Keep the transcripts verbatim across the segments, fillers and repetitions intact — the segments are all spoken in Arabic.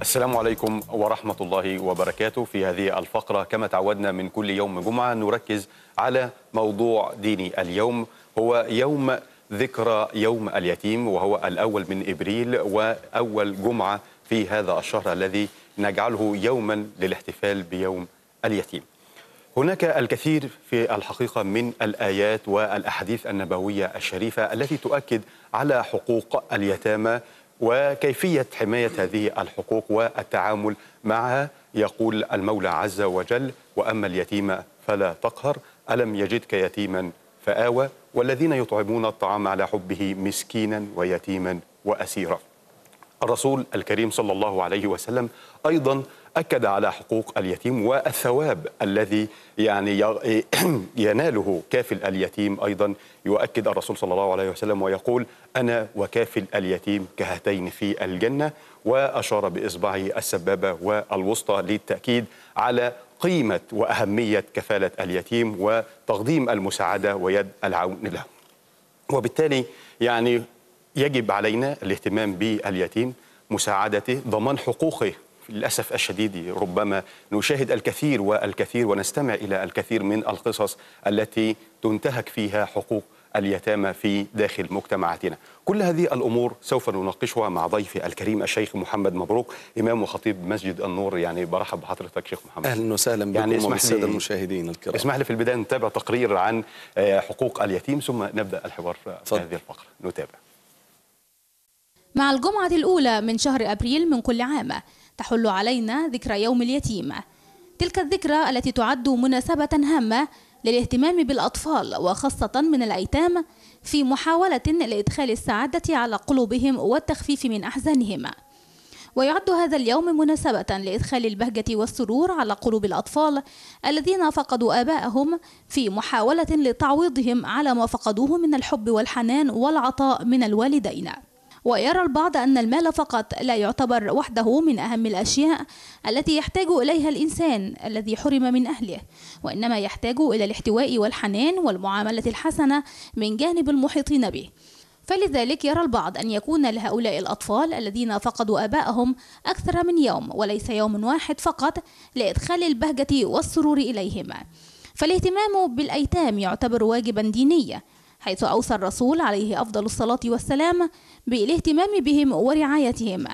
السلام عليكم ورحمة الله وبركاته. في هذه الفقرة كما تعودنا من كل يوم جمعة نركز على موضوع ديني. اليوم هو يوم ذكرى يوم اليتيم، وهو الأول من إبريل وأول جمعة في هذا الشهر الذي نجعله يوما للاحتفال بيوم اليتيم. هناك الكثير في الحقيقة من الآيات والأحاديث النبوية الشريفة التي تؤكد على حقوق اليتامى وكيفية حماية هذه الحقوق والتعامل معها. يقول المولى عز وجل: وأما اليتيم فلا تقهر، ألم يجدك يتيما فآوى، والذين يطعمون الطعام على حبه مسكينا ويتيما وأسيرا. الرسول الكريم صلى الله عليه وسلم أيضا أكد على حقوق اليتيم والثواب الذي يعني يناله كافل اليتيم. أيضا يؤكد الرسول صلى الله عليه وسلم ويقول: أنا وكافل اليتيم كهاتين في الجنة، وأشار بإصبعه السبابة والوسطى للتأكيد على قيمة وأهمية كفالة اليتيم وتقديم المساعدة ويد العون له. وبالتالي يعني يجب علينا الاهتمام باليتيم، مساعدته، ضمان حقوقه. للأسف الشديد ربما نشاهد الكثير والكثير ونستمع إلى الكثير من القصص التي تنتهك فيها حقوق اليتامى في داخل مجتمعاتنا. كل هذه الأمور سوف نناقشها مع ضيفي الكريم الشيخ محمد مبروك، إمام وخطيب مسجد النور. يعني برحب بحضرتك شيخ محمد. أهلا وسهلا بكم يعني وبالسادة المشاهدين الكرام. اسمح لي في البداية نتابع تقرير عن حقوق اليتيم ثم نبدأ الحوار في هذه الفقرة. نتابع. مع الجمعة الأولى من شهر أبريل من كل عام تحل علينا ذكرى يوم اليتيم، تلك الذكرى التي تعد مناسبة هامة للاهتمام بالأطفال وخاصة من الأيتام في محاولة لإدخال السعادة على قلوبهم والتخفيف من أحزانهم. ويعد هذا اليوم مناسبة لإدخال البهجة والسرور على قلوب الأطفال الذين فقدوا آبائهم في محاولة لتعويضهم على ما فقدوه من الحب والحنان والعطاء من الوالدين. ويرى البعض أن المال فقط لا يعتبر وحده من أهم الأشياء التي يحتاج إليها الإنسان الذي حرم من أهله، وإنما يحتاج إلى الاحتواء والحنان والمعاملة الحسنة من جانب المحيطين به. فلذلك يرى البعض أن يكون لهؤلاء الأطفال الذين فقدوا آبائهم أكثر من يوم وليس يوم واحد فقط لإدخال البهجة والسرور إليهم. فالاهتمام بالأيتام يعتبر واجبا دينيا، حيث أوصى الرسول عليه أفضل الصلاة والسلام بالاهتمام بهم ورعايتهم،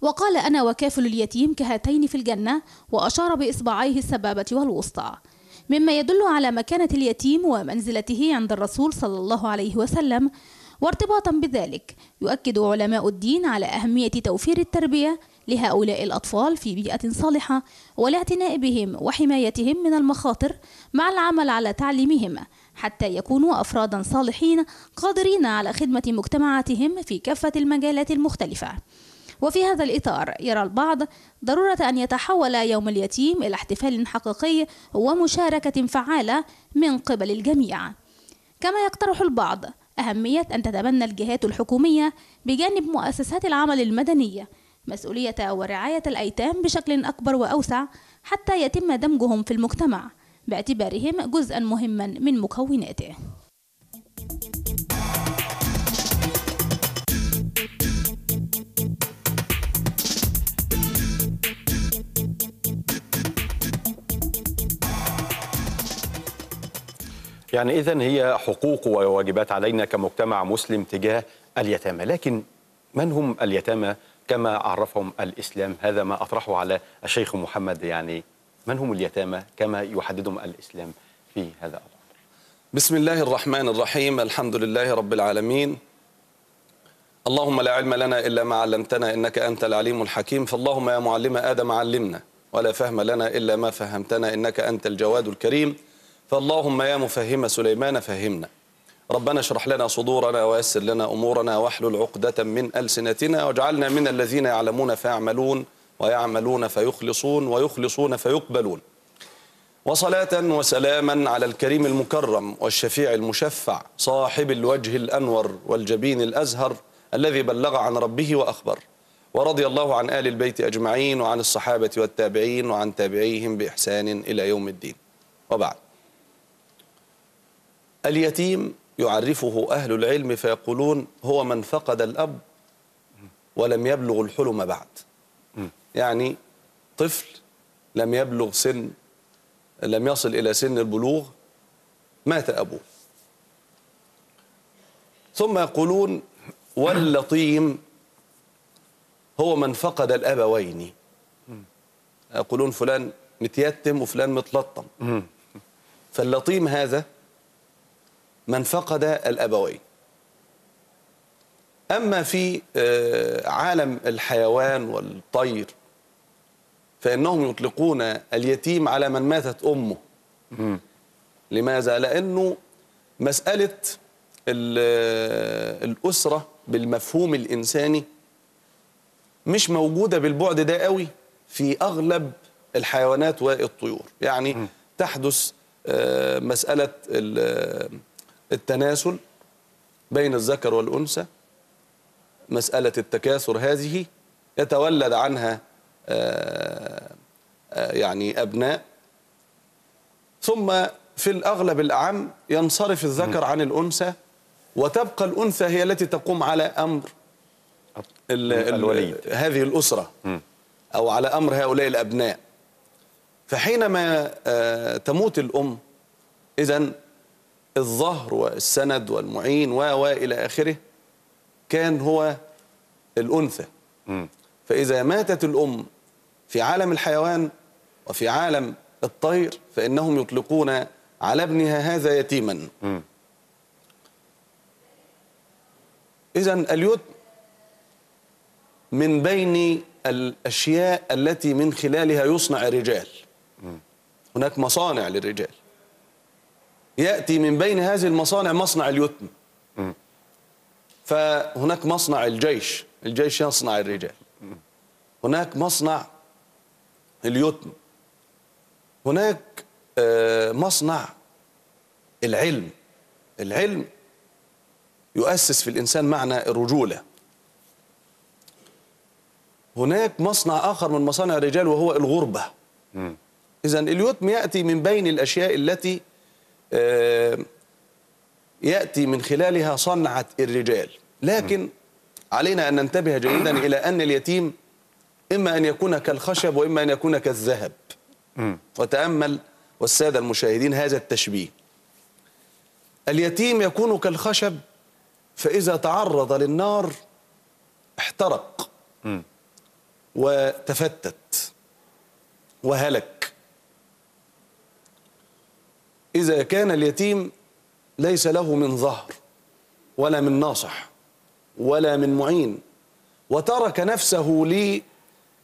وقال: أنا وكافل اليتيم كهاتين في الجنة، وأشار بإصبعيه السبابة والوسطى، مما يدل على مكانة اليتيم ومنزلته عند الرسول صلى الله عليه وسلم. وارتباطا بذلك يؤكد علماء الدين على أهمية توفير التربية لهؤلاء الأطفال في بيئة صالحة والاعتناء بهم وحمايتهم من المخاطر، مع العمل على تعليمهم حتى يكونوا أفرادا صالحين قادرين على خدمة مجتمعاتهم في كافة المجالات المختلفة. وفي هذا الإطار يرى البعض ضرورة أن يتحول يوم اليتيم إلى احتفال حقيقي ومشاركة فعالة من قبل الجميع، كما يقترح البعض أهمية أن تتبنى الجهات الحكومية بجانب مؤسسات العمل المدنية مسؤولية ورعاية الأيتام بشكل أكبر وأوسع حتى يتم دمجهم في المجتمع باعتبارهم جزءا مهما من مكوناته. يعني إذن هي حقوق وواجبات علينا كمجتمع مسلم تجاه اليتامى، لكن من هم اليتامى كما عرفهم الإسلام؟ هذا ما أطرحه على الشيخ محمد. يعني من هم اليتامى كما يحددهم الإسلام في هذا الأمر؟ بسم الله الرحمن الرحيم. الحمد لله رب العالمين، اللهم لا علم لنا إلا ما علمتنا إنك أنت العليم الحكيم، فاللهم يا معلم آدم علمنا، ولا فهم لنا إلا ما فهمتنا إنك أنت الجواد الكريم، فاللهم يا مفهم سليمان فهمنا. ربنا اشرح لنا صدورنا ويسر لنا أمورنا واحلل عقدة من ألسنتنا واجعلنا من الذين يعلمون فيعملون ويعملون فيخلصون ويخلصون فيقبلون. وصلاة وسلاما على الكريم المكرم والشفيع المشفع صاحب الوجه الأنور والجبين الأزهر الذي بلغ عن ربه وأخبر، ورضي الله عن آل البيت أجمعين وعن الصحابة والتابعين وعن تابعيهم بإحسان إلى يوم الدين، وبعد. اليتيم يعرفه أهل العلم فيقولون هو من فقد الأب ولم يبلغ الحلم بعد. يعني طفل لم يبلغ سن، لم يصل إلى سن البلوغ، مات أبوه. ثم يقولون واللطيم هو من فقد الأبوين. يقولون فلان متيتم وفلان متلطم، فاللطيم هذا من فقد الأبوين. أما في عالم الحيوان والطير فإنهم يطلقون اليتيم على من ماتت أمه. لماذا؟ لأنه مسألة الأسرة بالمفهوم الإنساني مش موجودة بالبعد ده قوي في أغلب الحيوانات والطيور. يعني م. تحدث مسألة التناسل بين الذكر والأنثى، مسألة التكاثر هذه يتولد عنها يعني أبناء، ثم في الأغلب الأعم ينصرف الذكر عن الأنثى وتبقى الأنثى هي التي تقوم على أمر الوليد هذه الأسرة أو على أمر هؤلاء الأبناء. فحينما تموت الأم إذن الظهر والسند والمعين وإلى آخره كان هو الأنثى. فإذا ماتت الأم في عالم الحيوان وفي عالم الطير فإنهم يطلقون على ابنها هذا يتيما. إذن اليتم من بين الأشياء التي من خلالها يصنع رجال. هناك مصانع للرجال، يأتي من بين هذه المصانع مصنع اليتم. فهناك مصنع الجيش، الجيش يصنع الرجال. هناك مصنع اليتم، هناك مصنع العلم. العلم يؤسس في الإنسان معنى الرجولة. هناك مصنع آخر من مصانع الرجال وهو الغربة. إذن اليتم يأتي من بين الأشياء التي يأتي من خلالها صنعة الرجال. لكن علينا أن ننتبه جيدا إلى أن اليتيم إما أن يكون كالخشب وإما أن يكون كالذهب. وتأمل والسادة المشاهدين هذا التشبيه. اليتيم يكون كالخشب، فإذا تعرض للنار احترق وتفتت وهلك. إذا كان اليتيم ليس له من ظهر ولا من ناصح ولا من معين وترك نفسه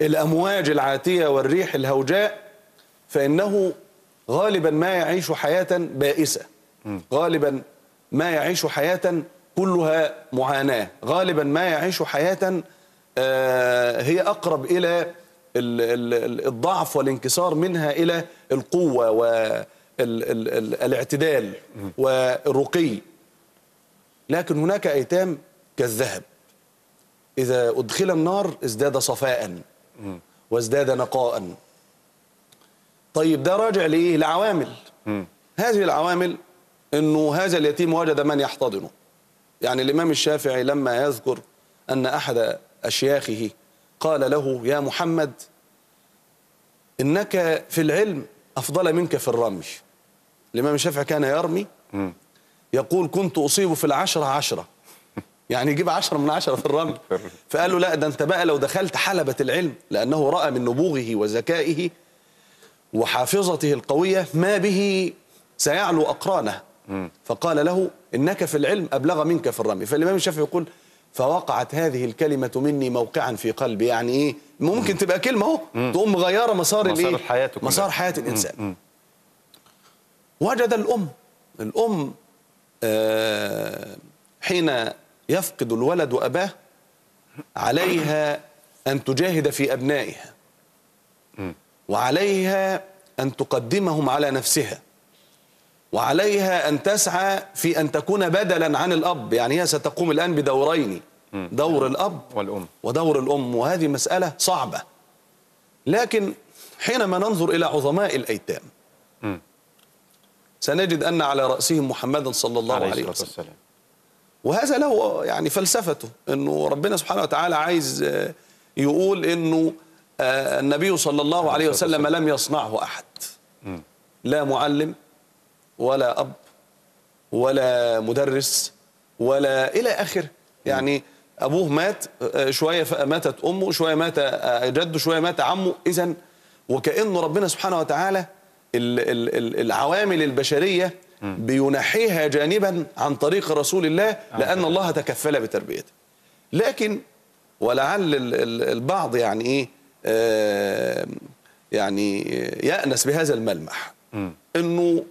للأمواج العاتية والريح الهوجاء فإنه غالبا ما يعيش حياة بائسة، غالبا ما يعيش حياة كلها معاناة، غالبا ما يعيش حياة هي أقرب إلى الضعف والانكسار منها إلى القوة والاعتدال والرقي. لكن هناك أيتام كالذهب، إذا أدخل النار ازداد صفاء وازداد نقاء. طيب ده راجع لإيه؟ لعوامل. هذه العوامل أنه هذا اليتيم وجد من يحتضنه. يعني الإمام الشافعي لما يذكر أن أحد أشياخه قال له يا محمد إنك في العلم أفضل منك في الرمي. الإمام الشافعي كان يرمي، يقول كنت أصيب في العشرة عشرة، يعني يجيب عشرة من عشرة في الرمي. فقال له لا، ده أنت بقى لو دخلت حلبة العلم، لأنه رأى من نبوغه وذكائه وحافظته القوية ما به سيعلو أقرانه، فقال له إنك في العلم أبلغ منك في الرمي. فالإمام الشافعي يقول فوقعت هذه الكلمة مني موقعا في قلبي. يعني إيه؟ ممكن تبقى كلمة أهو تقوم مغيرة مسار مسار الحياة مسار حياة الإنسان. مم. مم. وجد الأم، الأم آه حين يفقد الولد أباه عليها أن تجاهد في أبنائها وعليها أن تقدمهم على نفسها وعليها أن تسعى في أن تكون بدلا عن الأب. يعني هي ستقوم الآن بدورين، دور الأب والأم ودور الأم، وهذه مسألة صعبة. لكن حينما ننظر إلى عظماء الأيتام سنجد أن على رأسهم محمدا صلى الله عليه, عليه وسلم والسلام. وهذا له يعني فلسفته، أنه ربنا سبحانه وتعالى عايز يقول أنه النبي صلى الله عليه وسلم لم يصنعه أحد، لا معلم ولا أب ولا مدرس ولا إلى آخر، يعني أبوه مات، شوية ماتت أمه، شوية مات جده، شوية مات عمه. إذن وكأنه ربنا سبحانه وتعالى العوامل البشرية بينحيها جانبا عن طريق رسول الله، لأن الله تكفل بتربيته. لكن ولعل البعض يعني إيه يعني يأنس بهذا الملمح، أنه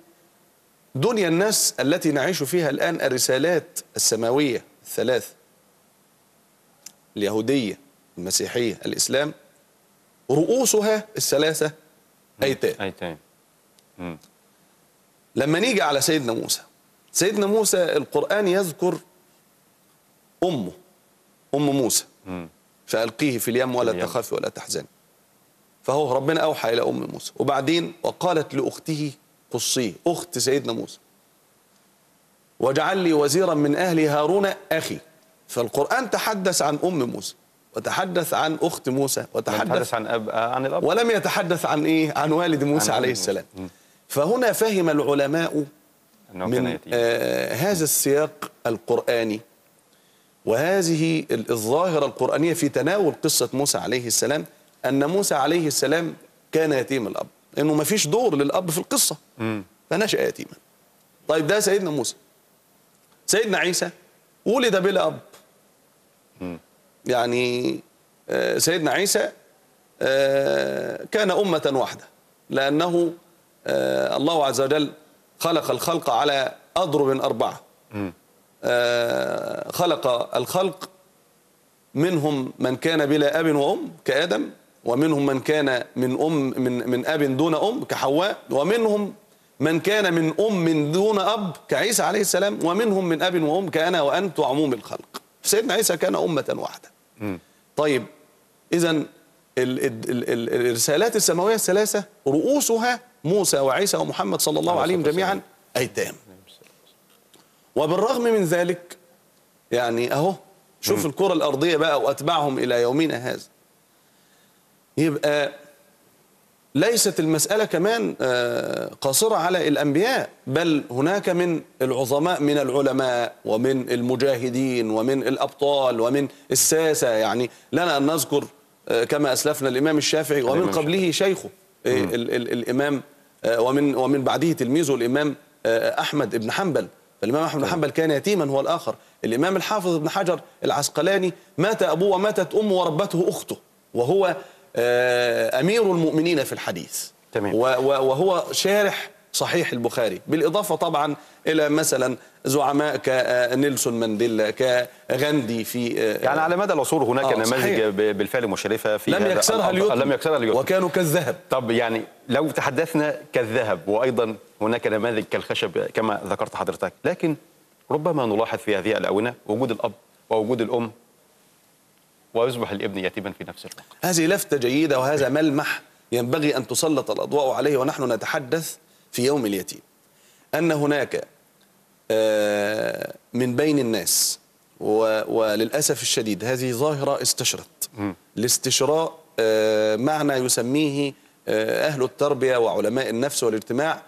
دنيا الناس التي نعيش فيها الآن، الرسالات السماوية الثلاث، اليهودية المسيحية الإسلام، رؤوسها الثلاثة أيتام. لما نيجي على سيدنا موسى، سيدنا موسى القرآن يذكر أمه، أم موسى، فألقيه في اليم ولا تخافي ولا تحزني، فهو ربنا أوحى إلى أم موسى. وبعدين وقالت لأخته قصيه، أخت سيدنا موسى، واجعل لي وزيرا من أهلي هارون أخي. فالقرآن تحدث عن أم موسى، وتحدث عن أخت موسى، وتحدث عن أب... عن الأب، ولم يتحدث عن إيه؟ عن والد موسى عن عليه السلام. م. فهنا فهم العلماء من آه هذا السياق القرآني وهذه الظاهرة القرآنية في تناول قصة موسى عليه السلام، أن موسى عليه السلام كان يتيم الأب، إنه ما فيش دور للأب في القصة، فنشأ يتيما. طيب ده سيدنا موسى. سيدنا عيسى ولد بلا أب. م. يعني سيدنا عيسى كان أمة واحدة، لأنه الله عز وجل خلق الخلق على أضرب أربعة، خلق الخلق منهم من كان بلا أب وأم كآدم، ومنهم من كان من أم من من أب دون أم كحواء، ومنهم من كان من أم دون أب كعيسى عليه السلام، ومنهم من أب وأم كأنا وأنت وعموم الخلق. سيدنا عيسى كان أمة واحدة. م. طيب إذن الرسالات السماوية الثلاثة رؤوسها موسى وعيسى ومحمد صلى الله عليهم جميعا أيتام. وبالرغم من ذلك يعني أهو شوف م. الكرة الأرضية بقى وأتبعهم إلى يومنا هذا. يبقى ليست المسألة كمان قاصرة على الأنبياء، بل هناك من العظماء من العلماء ومن المجاهدين ومن الأبطال ومن الساسة، يعني لنا أن نذكر كما أسلفنا الإمام الشافعي ومن قبله شيخه ال ال الإمام، ومن ومن بعده تلميذه الإمام أحمد بن حنبل. فالإمام أحمد بن حنبل كان يتيما هو الآخر. الإمام الحافظ بن حجر العسقلاني مات أبوه وماتت أمه وربته أخته، وهو أمير المؤمنين في الحديث، تمام، وهو شارح صحيح البخاري، بالإضافة طبعا إلى مثلا زعماء كنيلسون مانديلا، كغاندي. في يعني على مدى العصور هناك آه نماذج بالفعل مشرفة في لم يكسرها اليوم، لم يكسرها اليوم، وكانوا كالذهب. طب يعني لو تحدثنا كالذهب، وأيضا هناك نماذج كالخشب كما ذكرت حضرتك، لكن ربما نلاحظ في هذه الأونة وجود الأب ووجود الأم، ويصبح الابن يتيما في نفس الوقت. هذه لفتة جيدة، وهذا ملمح ينبغي أن تسلط الأضواء عليه. ونحن نتحدث في يوم اليتيم أن هناك من بين الناس، وللأسف الشديد هذه ظاهرة استشرت، الاستشراء معنى يسميه أهل التربية وعلماء النفس والاجتماع